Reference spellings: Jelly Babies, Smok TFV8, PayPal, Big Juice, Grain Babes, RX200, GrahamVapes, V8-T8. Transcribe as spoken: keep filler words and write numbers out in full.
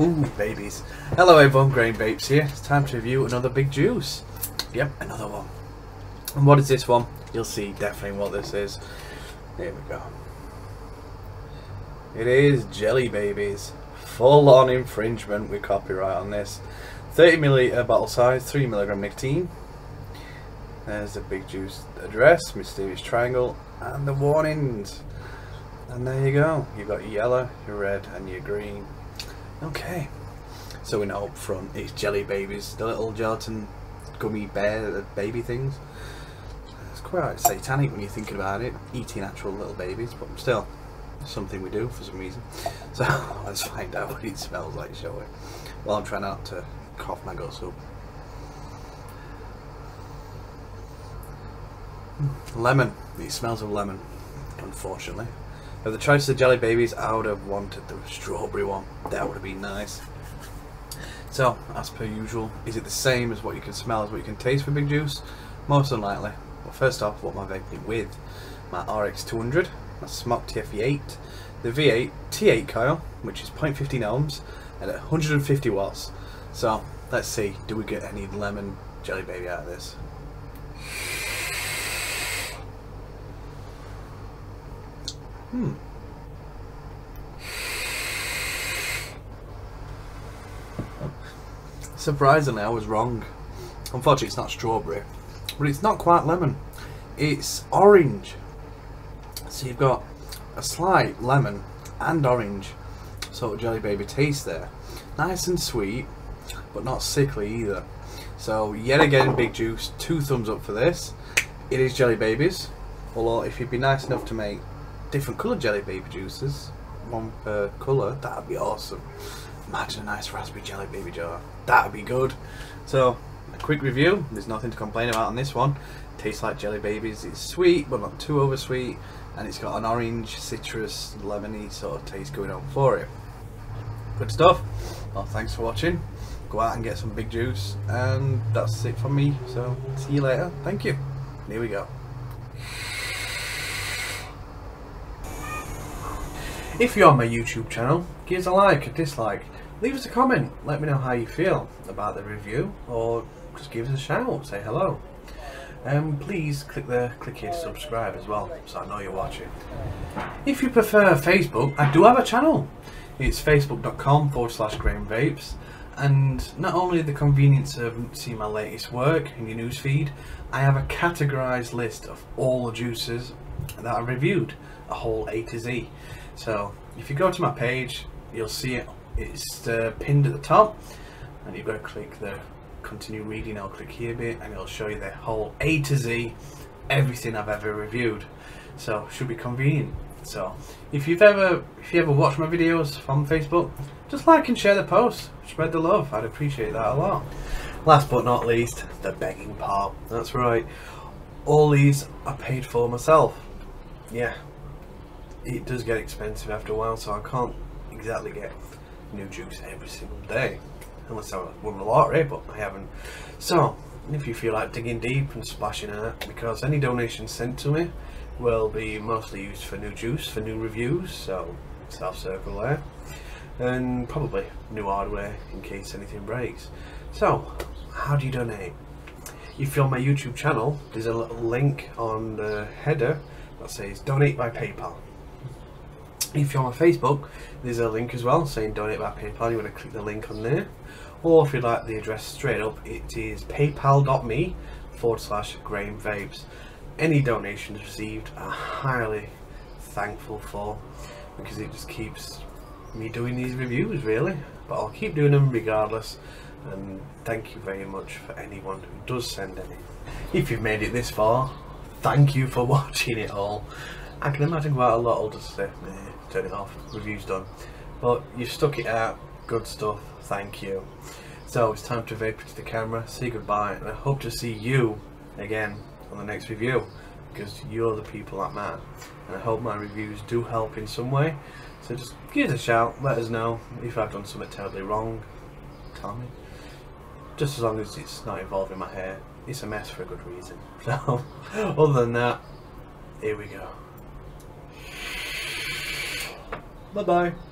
Ooh, babies. Hello everyone, Grain Babes here. It's time to review another Big Juice. Yep, another one. And what is this one? You'll see definitely what this is. Here we go. It is Jelly Babies. Full on infringement with copyright on this. thirty milliliter bottle size, three milligram nicotine. There's the Big Juice address, mysterious triangle, and the warnings. And there you go. You've got your yellow, your red, and your green. Okay, so we know up front it's Jelly Babies, the little gelatin gummy bear baby things. It's quite satanic when you're thinking about it, eating actual little babies, but still, it's something we do for some reason. So let's find out what it smells like, shall we? Well, I'm trying not to cough my guts up. Lemon. It smells of lemon, unfortunately. Of the choice of Jelly Babies, I would have wanted the strawberry one. That would have been nice. So, as per usual, is it the same as what you can smell as what you can taste for Big Juice? Most unlikely. Well, first off, what am I vaping with? My R X two hundred, my Smok T F V eight, the V eight T eight coil, which is zero point one five ohms, and at one hundred fifty watts. So, let's see, do we get any lemon Jelly Baby out of this? Hmm. Surprisingly, I was wrong. Unfortunately, it's not strawberry, but it's not quite lemon. It's orange. So you've got a slight lemon and orange sort of Jelly Baby taste there. Nice and sweet, but not sickly either. So yet again, Big Juice, two thumbs up for this. It is Jelly Babies. Although if you'd be nice enough to make different coloured Jelly Baby juices, one per colour, that would be awesome. Imagine a nice raspberry Jelly Baby jar, that would be good. So, a quick review, there's nothing to complain about on this one. Tastes like Jelly Babies, it's sweet but not too oversweet, and it's got an orange, citrus, lemony sort of taste going on for it. Good stuff. Well, thanks for watching, go out and get some Big Juice, and that's it from me, so see you later, thank you. Here we go. If you're on my YouTube channel, give us a like, a dislike, leave us a comment, let me know how you feel about the review, or just give us a shout, say hello. And um, please click the click here to subscribe as well, so I know you're watching. If you prefer Facebook, I do have a channel. It's facebook.com forward slash GrahamVapes, and not only the convenience of seeing my latest work in your newsfeed, I have a categorised list of all the juices that I reviewed, a whole A to Z. So if you go to my page, you'll see it, it's uh, pinned at the top, and you've got to click the continue reading, I'll click here a bit, and it'll show you the whole A to Z, everything I've ever reviewed. So it should be convenient. So if you've ever, if you ever watch my videos from Facebook, just like and share the post, spread the love, I'd appreciate that a lot. Last but not least, the begging part. That's right, all these are paid for myself. Yeah, it does get expensive after a while, so I can't exactly get new juice every single day unless I won the lottery, but I haven't. So if you feel like digging deep and splashing out, because any donations sent to me will be mostly used for new juice, for new reviews, so self circle there, and probably new hardware in case anything breaks. So how do you donate? If you're on my YouTube channel, there's a little link on the header that says donate by PayPal. If you're on Facebook, there's a link as well saying donate by PayPal, you want to click the link on there. Or if you'd like the address straight up, it is paypal.me forward slash GrahamVapes. Any donations received are highly thankful for, because it just keeps me doing these reviews really, but I'll keep doing them regardless, and thank you very much for anyone who does send any. If you've made it this far, thank you for watching it all. I can imagine quite a lot will just say, eh, turn it off, review's done. But you've stuck it out, good stuff, thank you. So it's time to vape into the camera, say goodbye, and I hope to see you again on the next review, because you're the people that matter. And I hope my reviews do help in some way. So just give us a shout, let us know if I've done something terribly wrong, tell me. Just as long as it's not involving my hair, it's a mess for a good reason. So other than that, here we go. Bye-bye.